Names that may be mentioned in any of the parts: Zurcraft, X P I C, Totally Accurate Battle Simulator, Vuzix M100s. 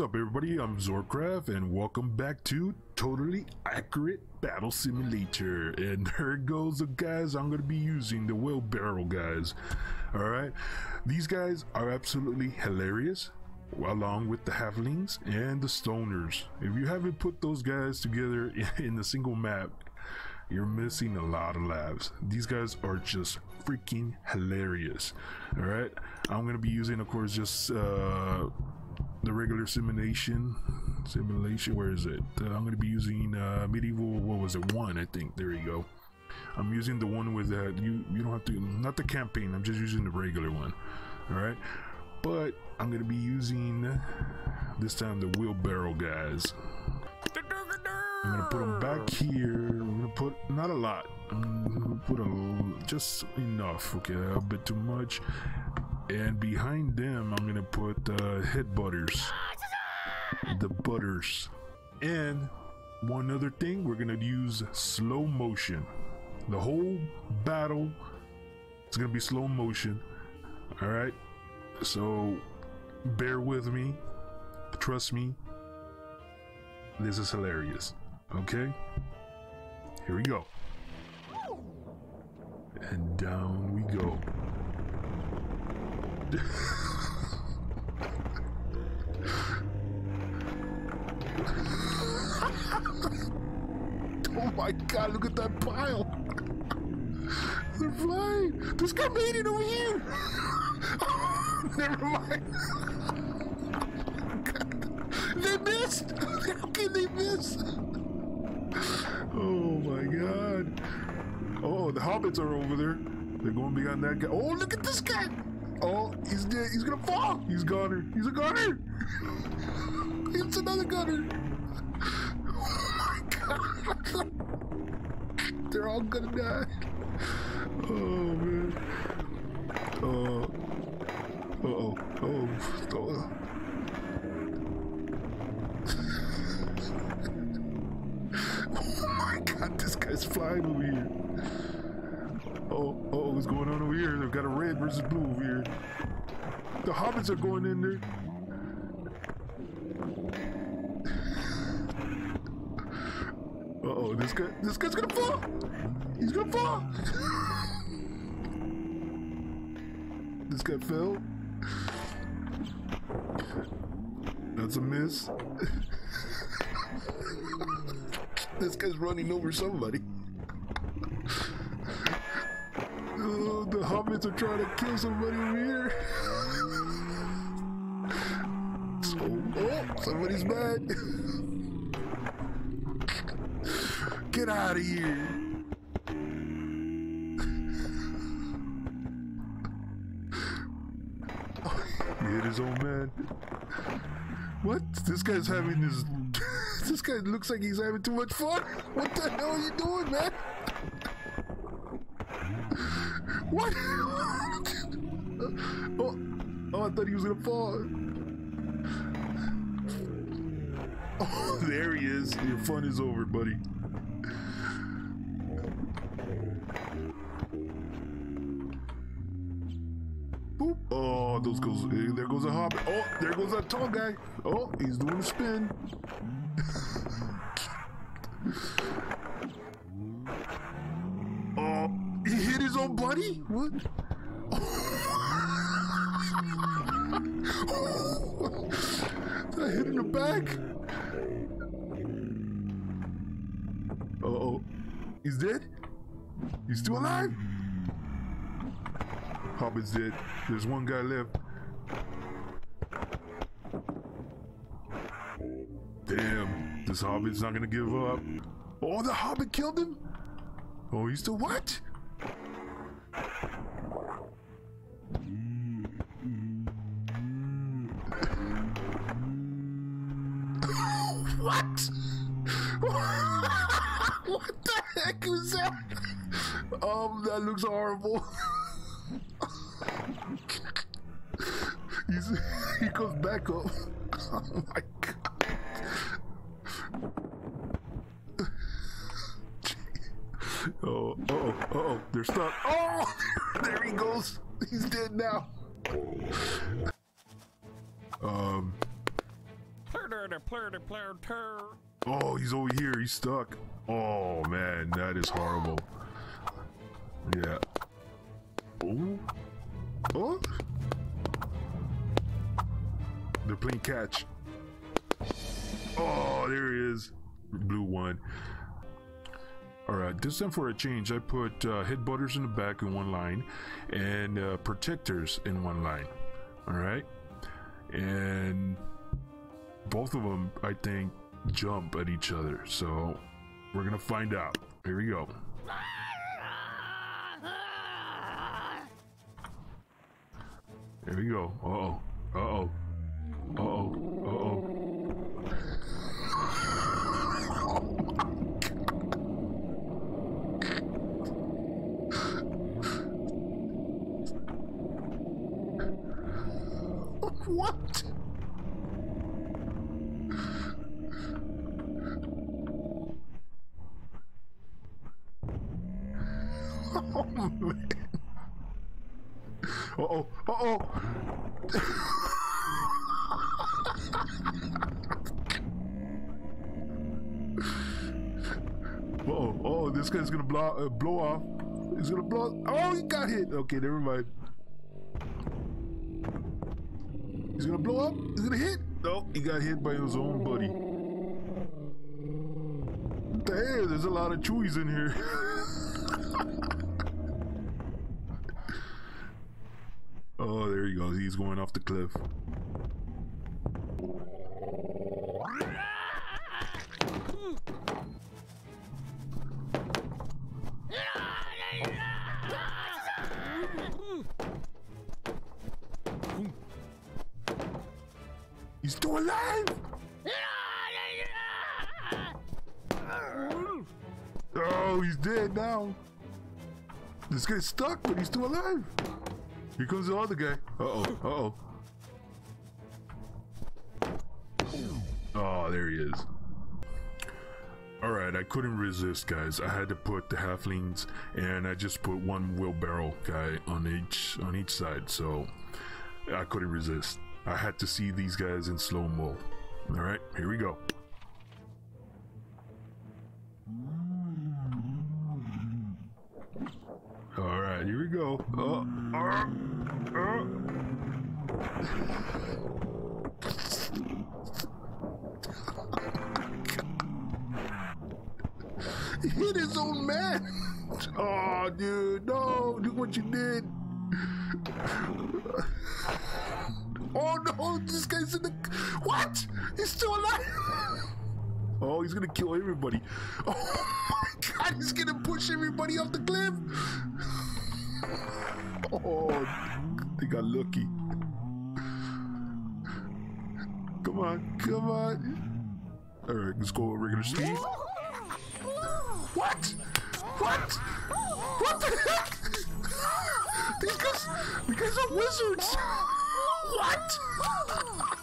What's up, everybody? I'm Zurcraft, and welcome back to Totally Accurate Battle Simulator. And here it goes, guys. I'm going to be using the wheelbarrow guys. All right, these guys are absolutely hilarious, along with the halflings and the stoners. If you haven't put those guys together in a single map, you're missing a lot of lives. These guys are just freaking hilarious. All right, I'm going to be using, of course, just the regular simulation. Where is it? I'm going to be using medieval. What was it? One, I think. There you go. I'm using the one with that. You don't have to. Not the campaign. I'm just using the regular one. All right. But I'm going to be using this time the wheelbarrow guys. I'm going to put them back here. I'm going to put not a lot. I'm going to put just enough. Okay, a bit too much. And behind them, I'm gonna put the head butters, and one other thing, we're gonna use slow motion. The whole battle is gonna be slow motion. All right, so bear with me. Trust me, this is hilarious. Okay, here we go, and down we go. Oh my god, look at that pile. They're flying. This guy made it over here. Never mind. God. They missed. How can they miss? Oh my god. Oh, the hobbits are over there. They're going beyond that guy. Oh, look at this guy. Oh, he's dead. He's gonna fall. He's goner. He's a goner. It's another goner. Oh my god. They're all gonna die. Oh man. Oh. Oh my god. This guy's flying over here. Oh, what's going on over here? They've got a red versus blue over here. The hobbits are going in there. Uh-oh, this guy's gonna fall. He's gonna fall. This guy fell. That's a miss. This guy's running over somebody. The hobbits are trying to kill somebody over here. Oh, somebody's mad. Get out of here. Oh, he hit his own man. What? This guy's having this. This guy looks like he's having too much fun. What the hell are you doing, man? What? Oh, I thought he was gonna fall. Oh, there he is. Your fun is over, buddy. Boop. Oh, those goes. There goes a hobbit. Oh, there goes that tall guy. Oh, he's doing a spin. Buddy? What? Oh. Did I hit in the back? Uh-oh. He's dead? He's still alive? Hobbit's dead. There's one guy left. Damn. This hobbit's not gonna give up. Oh, the hobbit killed him? Oh, he's still what? What? What the heck was that? That looks horrible. He goes back up. Oh my god. Oh, uh oh, they're stuck. Oh, there he goes. He's dead now. Oh, he's over here. He's stuck. Oh, man. That is horrible. Yeah. Oh. Oh. They're playing catch. Oh, there he is. Blue one. Alright, this time for a change, I put headbutters in the back in one line and protectors in one line. Alright? And both of them, I think, jump at each other. So we're gonna find out. Here we go. Here we go. Uh-oh. Uh-oh. Uh-oh. Uh-oh. What? Oh, man. Uh-oh. Uh-oh. Oh, this guy's gonna blow off. He's gonna blow. Oh, he got hit. Okay, never mind. He's gonna blow up. He's gonna hit. No, he got hit by his own buddy. Damn, there's a lot of Chewies in here. Oh, there he goes. He's going off the cliff. He's still alive! Oh, he's dead now. This guy's stuck, but he's still alive. Here comes the other guy. Uh-oh, uh-oh. Oh, there he is. Alright, I couldn't resist, guys. I had to put the halflings, and I just put one wheelbarrow guy on each side, so I couldn't resist. I had to see these guys in slow-mo. Alright, here we go. Alright, here we go. He hit his own man. Oh, dude, no, look what you did. Oh no, this guy's in the... What? He's still alive. Oh, he's gonna kill everybody. Oh my god, he's gonna push everybody off the cliff. Oh, they got lucky. Come on, come on. Alright, let's go regular speed. What? What? What the heck? These guys are wizards. What? Oh,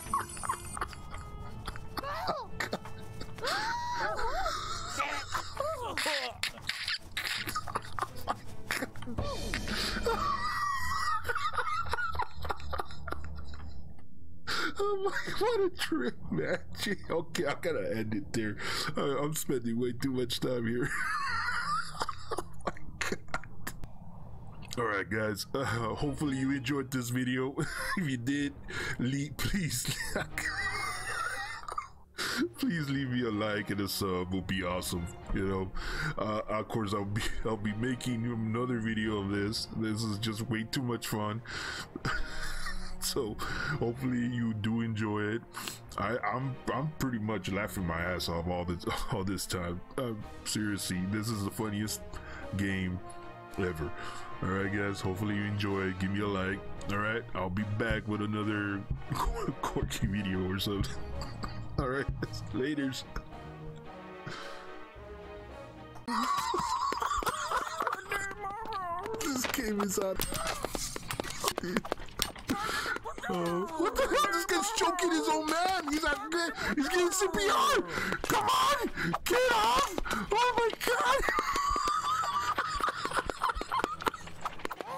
my God. Oh my, what a trip, man. Gee, okay, I gotta end it there. I'm spending way too much time here. Oh my God. Alright, guys, hopefully you enjoyed this video. If you did, please leave me a like and a sub. Would be awesome, you know. Of course, I'll be making another video of this. This is just way too much fun. So hopefully you do enjoy it. I'm pretty much laughing my ass off all this time. Seriously, this is the funniest game ever. All right, guys, hopefully you enjoy it. Give me a like. All right, I'll be back with another quirky video or something. All right, laters. This game is out. What the hell? This guy's choking his own man. He's getting CPR. Come on, get off! Oh my god!